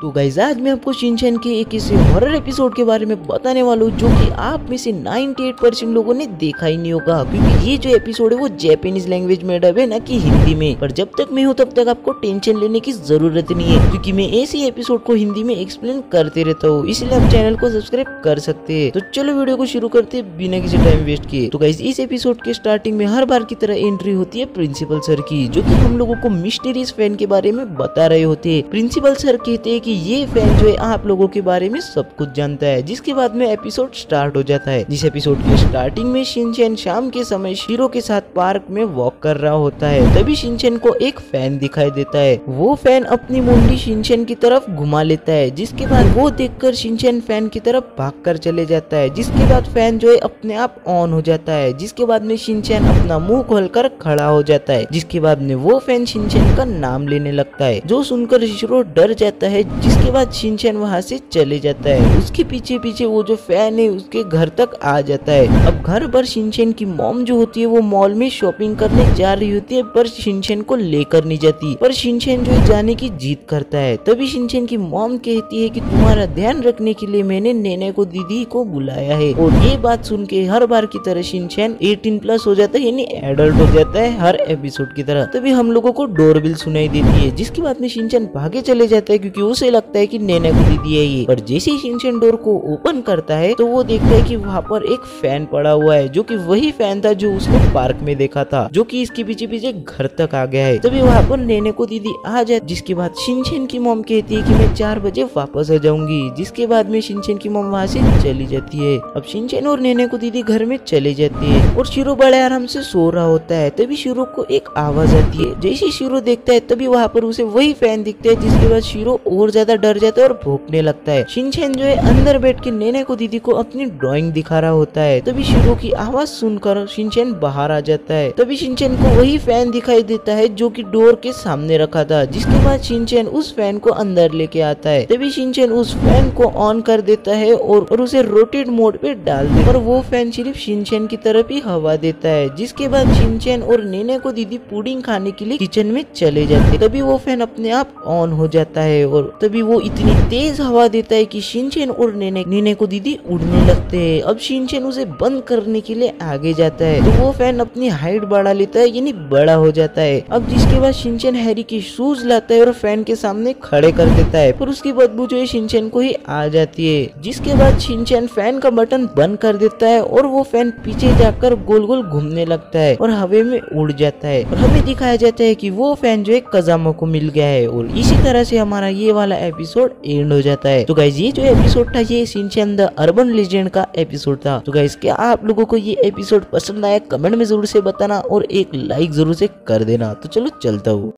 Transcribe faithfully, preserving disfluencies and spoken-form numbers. तो गाइस आज मैं आपको शिनचैन के एक ऐसे हॉरर एपिसोड के बारे में बताने वाला हूँ जो कि आप में से अट्ठानवे परसेंट लोगों ने देखा ही नहीं होगा, क्योंकि ये जो एपिसोड है वो जापानीज लैंग्वेज में डब है ना कि हिंदी में। पर जब तक मैं हूँ तब तक आपको टेंशन लेने की जरूरत नहीं है, क्योंकि मैं ऐसे एपिसोड को हिंदी में एक्सप्लेन करते रहता हूँ, इसलिए आप चैनल को सब्सक्राइब कर सकते है। तो चलो वीडियो को शुरू करते बिना किसी टाइम वेस्ट किए। तो गाइस इस एपिसोड के स्टार्टिंग में हर बार की तरह एंट्री होती है प्रिंसिपल सर की, जो की हम लोगों को मिस्टीरियस फैन के बारे में बता रहे होते है। प्रिंसिपल सर कहते है कि ये फैन जो है आप लोगों के बारे में सब कुछ जानता है, जिसके बाद में एपिसोड स्टार्ट हो जाता है। जिस एपिसोड के स्टार्टिंग में शिनचैन शाम के समय शीरो के साथ पार्क में वॉक कर रहा होता है, तभी शिनचैन को एक फैन दिखाई देता है। वो फैन अपनी मुंडी शिनचैन की तरफ घुमा लेता है, जिसके बाद वो देखकर शिनचैन फैन की तरफ भाग कर चले जाता है। जिसके बाद फैन जो है अपने आप ऑन हो जाता है, जिसके बाद में शिनचैन अपना मुँह खोल कर खड़ा हो जाता है। जिसके बाद में वो फैन शिनचैन का नाम लेने लगता है, जो सुनकर शीरो डर जाता है। जिसके बाद शिनचैन वहाँ से चले जाता है। उसके पीछे पीछे वो जो फैन है उसके घर तक आ जाता है। अब घर पर शिनचैन की मॉम जो होती है वो मॉल में शॉपिंग करने जा रही होती है, पर शिनचैन को लेकर नहीं जाती। पर शिनचैन जो है जाने की जिद करता है। तभी शिनचैन की मॉम कहती है कि तुम्हारा ध्यान रखने के लिए मैंने नेने को दीदी को बुलाया है। और ये बात सुन के हर बार की तरह शिनचैन एटीन प्लस हो जाता है, यानी एडल्ट हो जाता है हर एपिसोड की तरह। तभी हम लोगों को डोरबेल सुनाई देती है, जिसके बाद में शिनचैन भागे चले जाता है, क्योंकि उसे लगता है कि नेना को दीदी है ये। पर जैसे ही शिनचैन डोर को ओपन करता है तो वो देखता है कि वहाँ पर एक फैन पड़ा हुआ है, जो कि वही फैन था जो उसने पार्क में देखा था, जो कि इसके पीछे पीछे घर तक आ गया है। तभी वहाँ पर नेना को दीदी आ जाए, जिसके बाद शिनचैन की मॉम कहती है कि मैं चार बजे वापस आ जाऊंगी। जिसके बाद में शिनचैन की मॉम वहाँ से चली जाती है। अब शिनचैन और नेना को दीदी घर में चले जाती है और शीरो बड़े आराम से सो रहा होता है। तभी शीरो को एक आवाज आती है। जैसे शीरो देखता है तभी वहाँ पर उसे वही फैन दिखता है, जिसके बाद शीरो और ज्यादा डर जाता है और भौंकने लगता है। शिनचैन जो है अंदर बैठ के नेने को दीदी को अपनी ड्राइंग दिखा रहा होता है। तभी शीरो की आवाज सुनकर शिनचैन बाहर आ जाता है। तभी शिनचैन को वही फैन दिखाई देता है जो कि डोर के सामने रखा था। जिसके बाद शिनचैन उस फैन को अंदर लेके आता है। तभी शिनचैन उस फैन को ऑन कर देता है और, और उसे रोटेट मोड पे डाल देता है, और वो फैन सिर्फ शिनचैन की तरफ ही हवा देता है। जिसके बाद शिनचैन और नेने को दीदी पुडिंग खाने के लिए किचन में चले जाते। तभी वो फैन अपने आप ऑन हो जाता है और तभी वो इतनी तेज हवा देता है कि शिनचैन और नेने नेने को दीदी उड़ने लगते हैं। अब शिनचैन उसे बंद करने के लिए आगे जाता है, तो वो फैन अपनी हाइट बढ़ा लेता है, यानी बड़ा हो जाता है। अब जिसके बाद शिनचैन हैरी के शूज लाता है और फैन के सामने खड़े कर देता है, पर उसकी बदबू जो है शिनचैन को ही आ जाती है। जिसके बाद शिनचैन फैन का बटन बंद कर देता है और वो फैन पीछे जाकर गोल गोल घूमने लगता है और हवा में उड़ जाता है। और हमें दिखाया जाता है कि वो फैन जो है कजामा को मिल गया है। और इसी तरह से हमारा ये वाला एपिसोड एंड हो जाता है। तो गाइज ये जो एपिसोड था ये शिनचैन द अर्बन लेजेंड का एपिसोड था। तो गाइज क्या आप लोगों को ये एपिसोड पसंद आया? कमेंट में जरूर से बताना और एक लाइक जरूर से कर देना। तो चलो चलता हूँ।